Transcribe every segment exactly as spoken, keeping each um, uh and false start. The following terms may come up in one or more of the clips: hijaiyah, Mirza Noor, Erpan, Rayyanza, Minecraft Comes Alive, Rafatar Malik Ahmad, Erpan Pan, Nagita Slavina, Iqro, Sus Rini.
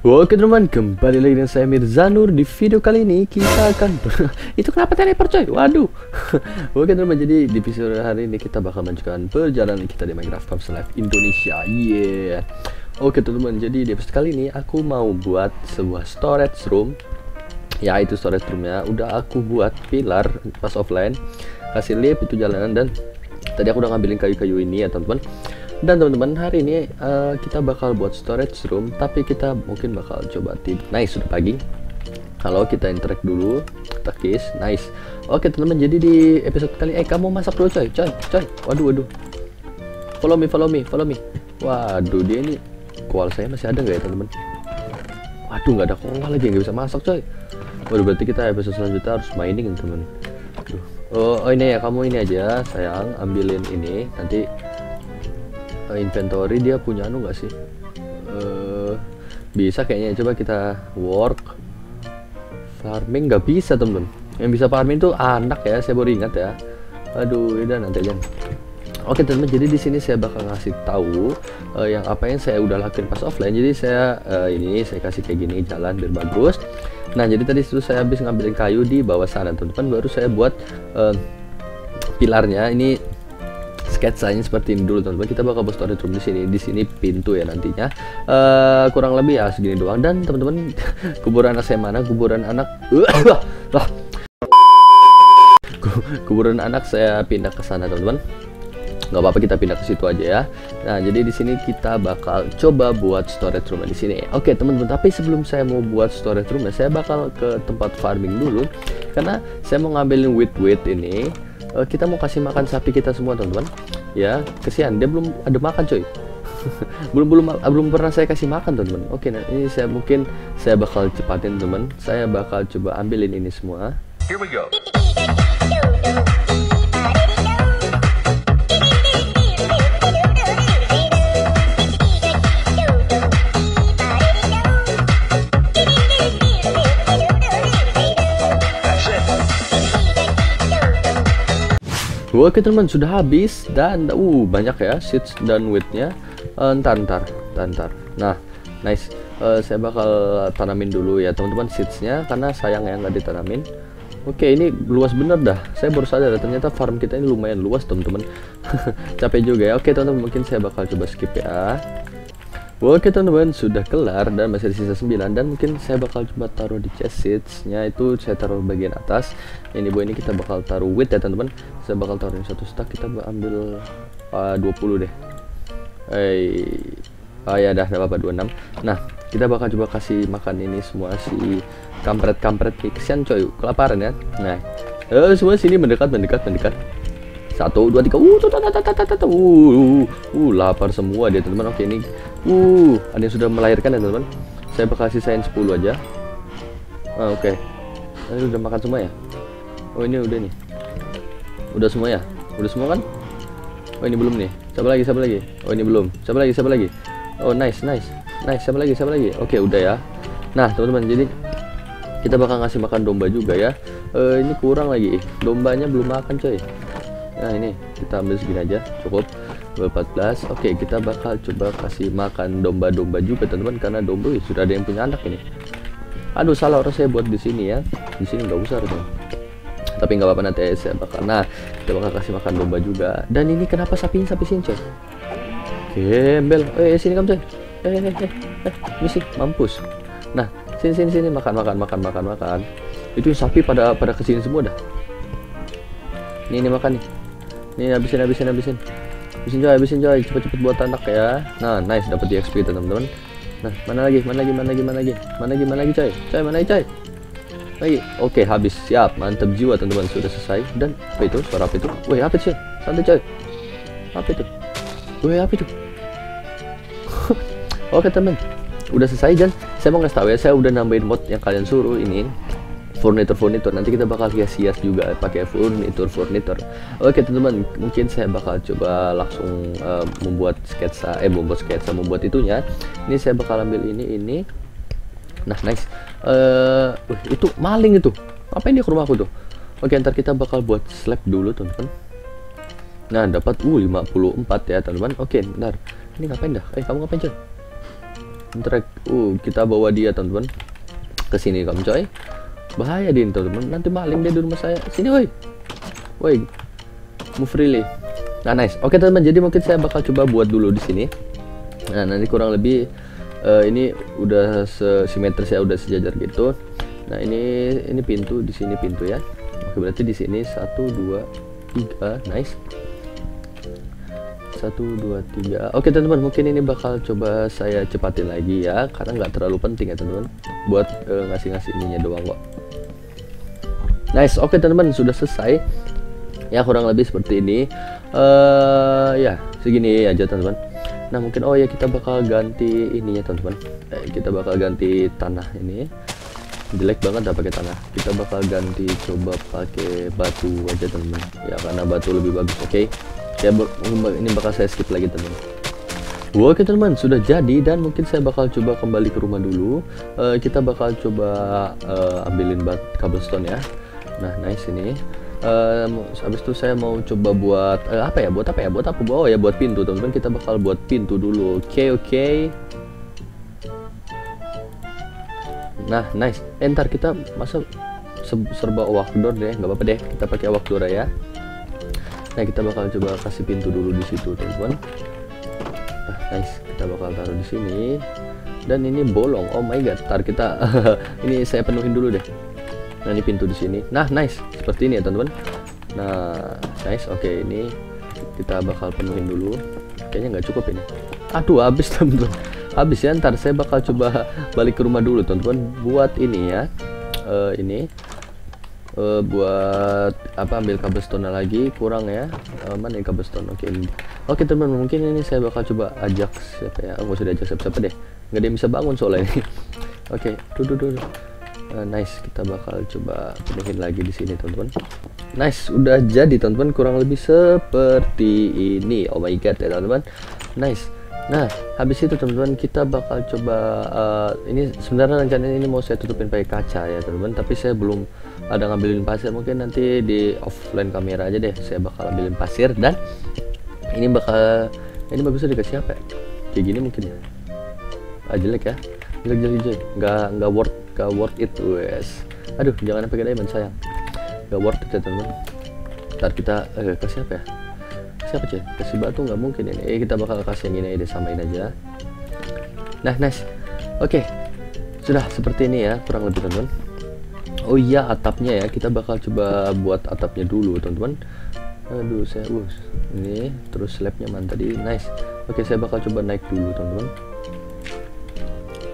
Oke teman-teman, kembali lagi dengan saya Mirza Noor. Di video kali ini kita akan itu kenapa teleport coy? Waduh. Oke teman-teman, jadi di episode hari ini kita bakal melanjutkan perjalanan kita di Minecraft Comes Alive Indonesia. Yeah. Oke teman-teman, jadi di episode kali ini aku mau buat sebuah storage room. Ya, itu storage roomnya udah aku buat pilar pas offline, kasih lift itu jalanan, dan tadi aku udah ngambilin kayu-kayu ini ya teman-teman. Dan teman-teman, hari ini uh, kita bakal buat storage room, tapi kita mungkin bakal coba tip. Nice, sudah pagi. Kalau kita interact dulu, takis, nice. Oke teman-teman, jadi di episode kali eh kamu masak dulu coy, coy, coy. Waduh, waduh. Follow me, follow me, follow me. Waduh, dia ini koal saya masih ada nggak ya teman-teman? Waduh, nggak ada koal lagi, nggak bisa masak coy. Waduh, berarti kita episode selanjutnya harus mining teman-teman. Oh, oh ini ya, kamu ini aja sayang, ambilin ini nanti. Inventory dia punya anu nggak sih? Uh, bisa kayaknya, coba kita work farming. Nggak bisa temen, yang bisa farming tuh anak ya, saya baru ingat ya. Aduh, udah nanti aja. Oke temen, jadi di sini saya bakal ngasih tahu uh, yang apa yang saya udah lakuin pas offline. Jadi saya uh, ini saya kasih kayak gini jalan biar bagus. Nah jadi tadi itu saya habis ngambilin kayu di bawah sana teman-teman, baru saya buat uh, pilarnya ini. Sketsanya seperti ini dulu teman-teman. Kita bakal buat storage room di sini. Di sini pintu ya nantinya. Uh, kurang lebih ya segini doang. Dan teman-teman, kuburan anak saya mana? Kuburan anak. Kuburan anak saya pindah ke sana teman-teman. Nggak apa-apa, kita pindah ke situ aja ya. Nah jadi di sini kita bakal coba buat storage room di sini. Oke teman-teman, tapi sebelum saya mau buat storage room, saya bakal ke tempat farming dulu karena saya mau ngambilin wheat-wheat ini. Uh, kita mau kasih makan sapi kita semua teman-teman ya, kesian dia belum ada makan coy. belum belum belum pernah saya kasih makan teman-teman. Oke, nah ini saya mungkin saya bakal cepatin teman, saya bakal coba ambilin ini semua. Here we go. Oke teman, sudah habis dan uh banyak ya seeds dan wheatnya. Uh, ntar ntar ntar nah nice. Uh, saya bakal tanamin dulu ya teman-teman seedsnya karena sayang ya nggak ditanamin. Oke, ini luas bener dah, saya baru sadar ternyata farm kita ini lumayan luas teman-teman. Capek juga ya. Oke teman-teman, mungkin saya bakal coba skip ya. Oke teman-teman, sudah kelar dan masih ada sisa sembilan, dan mungkin saya bakal coba taruh di chest seeds-nya itu, saya taruh bagian atas. Ini bu, ini kita bakal taruh wheat ya teman-teman. Saya bakal taruhin satu stack, kita ambil uh, dua puluh deh. Eh, oh ya dah, enggak apa-apa dua puluh enam. Nah, kita bakal coba kasih makan ini semua si kampret-kampret fiction coy, kelaparan ya. Nah, eh semua sini mendekat mendekat mendekat. Satu, dua, tiga, uh, uh, uh, lapar semua dia teman-teman. Oke ini, uh, ada yang sudah melahirkan ya teman-teman. Saya bakal sisain sepuluh aja. Ah, oke, ini udah makan semua ya. Oh ini udah nih, udah semua ya, udah semua kan? Oh ini belum nih, siapa lagi, siapa lagi? Oh ini belum, siapa lagi, siapa lagi? Oh nice, nice, nice, siapa lagi, siapa lagi? Oke udah ya. Nah teman-teman, jadi kita bakal ngasih makan domba juga ya. Uh, ini kurang lagi, dombanya belum makan coy. Nah ini kita ambil segini aja cukup empat belas. Oke, kita bakal coba kasih makan domba-domba juga teman-teman karena domba wih, sudah ada yang punya anak ini. Aduh salah, harus saya buat di sini ya, di sini nggak usah teman. Tapi nggak apa-apa nanti saya bakal. Nah kita bakal kasih makan domba juga. Dan ini kenapa sapinya sapi sini coy? Gembel, eh sini kamu coy, eh eh eh eh misi mampus. Nah sini sini sini makan makan makan makan makan. Itu sapi pada pada kesini semua dah. Ini ini makan nih. Ini habisin habisin habisin habisin coy, habisin coy, cepet-cepet buat anak ya. Nah nice, dapat di X P kita teman-teman. Nah mana lagi mana lagi mana lagi mana lagi mana lagi mana lagi coy coy mana lagi coy lagi. Oke habis, siap, mantap jiwa teman-teman, sudah selesai. Dan apa itu suara apa itu? Woi apa sih, santai coy, apa itu? Woi apa itu? Oke teman, udah selesai. Dan saya mau ngasih tahu ya, saya udah nambahin mod yang kalian suruh ini, furnitur-furnitur. Nanti kita bakal hias-hias juga pakai furnitur-furnitur. Oke teman-teman, mungkin saya bakal coba langsung uh, membuat sketsa, eh membuat sketsa, membuat itunya. Ini saya bakal ambil ini, ini. Nah nice. Uh, itu maling itu. Ngapain dia ke rumahku tuh? Oke, ntar kita bakal buat slab dulu teman-teman. Nah dapat uh lima puluh empat ya teman-teman. Oke ntar. Ini ngapain dah? Eh kamu ngapain coy? Interact. Uh, kita bawa dia teman-teman. Kesini kamu coy. Bahaya dia teman-teman. Nanti maling dia di rumah saya. Sini woi. Woi. Move freely. Nah nice. Oke teman-teman. Jadi mungkin saya bakal coba buat dulu di sini. Nah nanti kurang lebih uh, ini udah simetris ya, udah sejajar gitu. Nah ini ini pintu, di sini pintu ya. Oke berarti di sini satu dua tiga. Nice. satu dua tiga. Oke teman-teman, mungkin ini bakal coba saya cepatin lagi ya, karena nggak terlalu penting ya teman-teman, buat uh, ngasih-ngasih ininya doang kok. Nice. Oke teman-teman, sudah selesai ya, kurang lebih seperti ini. Uh, ya segini aja teman-teman. Nah mungkin oh ya kita bakal ganti ininya teman-teman. Eh, kita bakal ganti tanah ini. Jelek banget dah pakai tanah. Kita bakal ganti coba pakai batu aja teman-teman. Ya karena batu lebih bagus. Oke. Okay. Ya ini bakal saya skip lagi teman-teman. Oke teman-teman, sudah jadi, dan mungkin saya bakal coba kembali ke rumah dulu. Uh, kita bakal coba uh, ambilin bat cobblestone ya. Nah nice ini. Uh, habis itu saya mau coba buat uh, apa ya? Buat apa ya? Buat apa? Oh ya buat pintu teman-teman. Kita bakal buat pintu dulu. Oke okay, oke. Okay. Nah nice. Eh, ntar kita masa serba walkdoor deh, nggak apa-apa deh. Kita pakai walkdoor ya. Nah kita bakal coba kasih pintu dulu di situ teman-teman. Nah nice, kita bakal taruh di sini. Dan ini bolong. Oh my god, tar kita ini saya penuhin dulu deh. Nah ini pintu di sini. Nah nice, seperti ini ya teman-teman. Nah nice, oke okay, ini kita bakal penuhin dulu. Kayaknya nggak cukup ini. Aduh habis teman-teman. Habis ya, ntar saya bakal coba balik ke rumah dulu teman-teman. Buat ini ya, uh, ini. Uh, buat apa ambil cobblestone lagi kurang ya. Uh, mana ini cobblestone? Oke. Okay. Oke okay, teman-teman, mungkin ini saya bakal coba ajak siapa ya? Aku oh, sudah ajak siapa-siapa deh. Nggak ada yang bisa bangun soalnya ini. Oke, okay. Duh, duh, duh. Uh, nice, kita bakal coba penuhin lagi di sini teman-teman. Nice, udah jadi teman-teman, kurang lebih seperti ini. Oh my god ya teman-teman. Nice. Nah, habis itu teman-teman kita bakal coba uh, ini sebenarnya rencananya ini mau saya tutupin pakai kaca ya teman-teman, tapi saya belum ada ngambilin pasir. Mungkin nanti di offline kamera aja deh saya bakal ambilin pasir. Dan ini bakal ini bagusnya dikasih apa ya? Kayak gini mungkin ya. Ah jelek ya. Jelek jelek jelek. Nggak nggak worth nggak worth it wes. Aduh, jangan pakai diamond sayang. Nggak worth it ya teman-teman. Ntar kita eh, kasih apa ya? Siapa cuy? Kasih batu nggak mungkin ini. Eh kita bakal kasih yang ini deh, samain aja. Nah nice. Oke okay. Sudah seperti ini ya kurang lebih teman-teman. Oh iya atapnya ya, kita bakal coba buat atapnya dulu teman-teman. Aduh saya uh, ini terus slabnya mana tadi. Nice. Oke okay, saya bakal coba naik dulu teman-teman.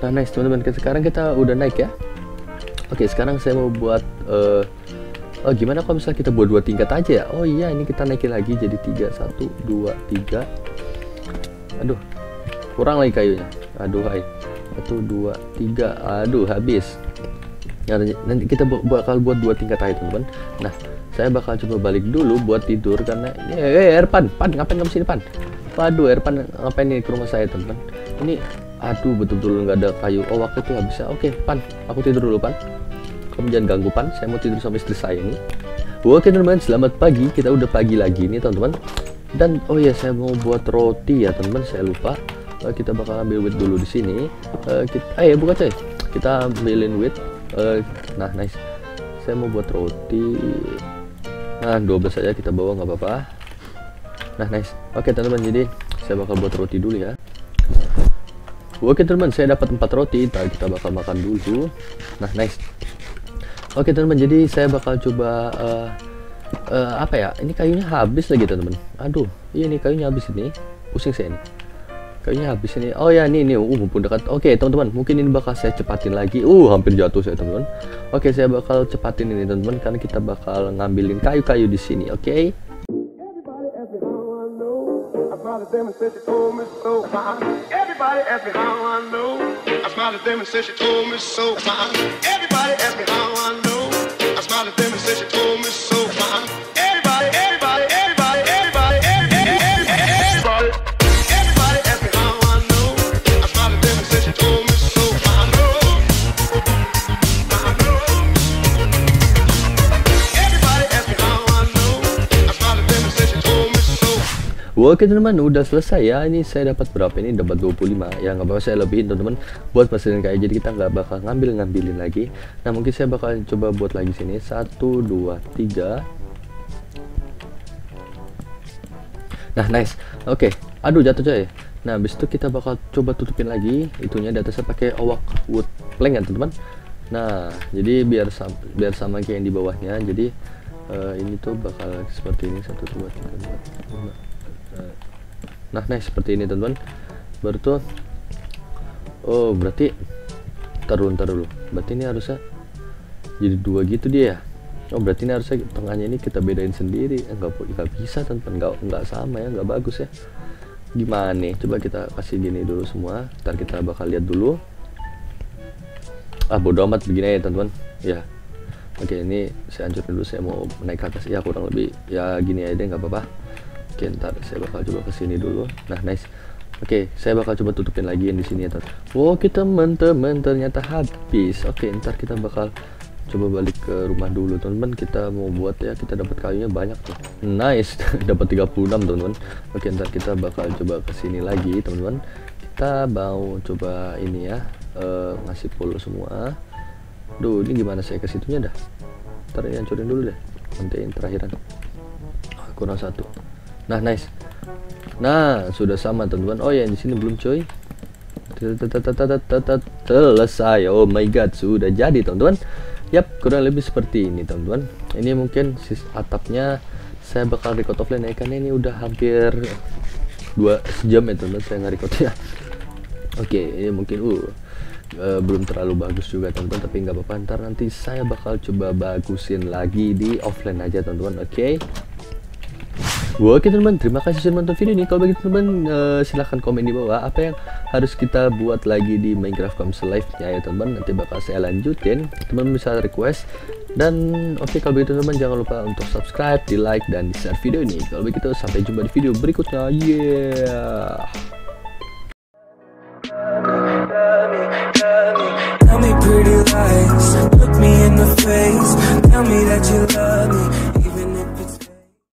Nah nice teman-teman, sekarang kita udah naik ya. Oke okay, sekarang saya mau buat uh, oh gimana kalau misalnya kita buat dua tingkat aja ya? Oh iya ini kita naikin lagi jadi tiga. Satu dua tiga. Aduh kurang lagi kayunya. Aduh hai. Satu dua tiga. Aduh habis. Nah, nanti kita bakal buat dua tingkat aja teman-teman. Nah saya bakal coba balik dulu buat tidur karena eh Erpan Pan ngapain kamu sini Pan? Waduh Erpan ngapain nih ke rumah saya teman-teman? Ini aduh betul-betul nggak ada kayu. Oh waktu itu habisnya. Oke Pan aku tidur dulu Pan. Kamu jangan ganggu Pan, saya mau tidur sama istri saya ini. Oke teman-teman, selamat pagi. Kita udah pagi lagi nih teman-teman. Dan oh ya, saya mau buat roti ya teman-teman. Saya lupa. Uh, kita bakal ambil wheat dulu di sini. Uh, kita, eh buka coy. Kita ambilin wheat. Uh, nah nice. Saya mau buat roti. Nah dua belas aja kita bawa nggak apa-apa. Nah nice. Oke teman-teman, jadi saya bakal buat roti dulu ya. Oke teman-teman, saya dapat empat roti. Nah, kita bakal makan dulu. Nah nice. Oke teman-teman, jadi saya bakal coba uh, uh, apa ya? Ini kayunya habis lagi teman-teman. Aduh, iya nih kayunya habis ini. Pusing saya ini. Kayunya habis ini. Oh ya, ini nih. Uh, mumpung dekat. Oke teman-teman, mungkin ini bakal saya cepatin lagi. Uh, hampir jatuh saya teman-teman. Oke, saya bakal cepatin ini teman-teman karena kita bakal ngambilin kayu-kayu di sini. Oke. Everybody, I smiled at them and said she told me so. Everybody, everybody, everybody, everybody, everybody, everybody asked me how I know. I smiled at them and said she told me so. I know, I know. Everybody asked me how I know. I smiled at them and said she told me so. Oke teman-teman, udah selesai ya. Ini saya dapat berapa ini? Dapat dua puluh lima. Ya nggak apa-apa, saya lebihin teman-teman buat mesin kayak, jadi kita nggak bakal ngambil-ngambilin lagi. Nah mungkin saya bakal coba buat lagi sini. Satu, dua, tiga. Nah nice. Oke, aduh jatuh coy. Nah habis itu kita bakal coba tutupin lagi itunya di atasnya pakai owak wood plank ya teman-teman. Nah jadi biar sama, biar sama kayak yang di bawahnya. Jadi uh, ini tuh bakal seperti ini. Satu, dua, tiga, empat, lima. Nah, nah seperti ini teman-teman. Baru tuh, oh berarti taruh-taruh dulu. Berarti ini harusnya jadi dua gitu dia ya. Oh berarti ini harusnya tengahnya ini kita bedain sendiri. Enggak eh, nggak bisa teman-teman, nggak nggak sama ya, nggak bagus ya. Gimana nih? Coba kita kasih gini dulu semua. Ntar kita bakal lihat dulu. Ah bodo amat begini ya teman-teman. Ya, oke ini saya hancurin dulu. Saya mau naik ke atas ya, kurang lebih ya gini aja deh, nggak apa-apa. Oke, ntar saya bakal coba kesini dulu. Nah, nice. Oke, saya bakal coba tutupin lagi yang di sini ya, teman. Oke, teman-teman, ternyata habis. Oke, ntar kita bakal coba balik ke rumah dulu, teman-teman. Kita mau buat ya, kita dapat kayunya banyak tuh. Nice, dapat tiga puluh enam, teman-teman. Oke, ntar kita bakal coba kesini lagi, teman-teman. Kita mau coba ini ya, uh, ngasih polo semua. Duh, ini gimana saya ke situnya dah? Ntar ya, hancurin dulu deh. Nanti yang terakhiran. Kurang satu. Nah, nice. Nah, sudah sama teman-teman. Oh ya, di sini belum coy. Selesai. Oh my god, sudah jadi teman-teman. Yap, kurang lebih seperti ini teman-teman. Ini mungkin sis atapnya saya bakal record offline ya, karena ini udah hampir dua sejam ya teman-teman saya nge-record ya. Oke, ini mungkin uh, uh belum terlalu bagus juga teman-teman, tapi nggak apa-apa. Ntar nanti saya bakal coba bagusin lagi di offline aja teman-teman. Oke. Oke teman-teman, terima kasih sudah menonton video ini. Kalau bagi teman-teman uh, silahkan komen di bawah apa yang harus kita buat lagi di Minecraft Comes Alive ya, ya teman-teman. Nanti bakal saya lanjutin, teman bisa request. Dan oke okay, kalau begitu teman-teman jangan lupa untuk subscribe, di like dan di share video ini. Kalau begitu sampai jumpa di video berikutnya. Yeah.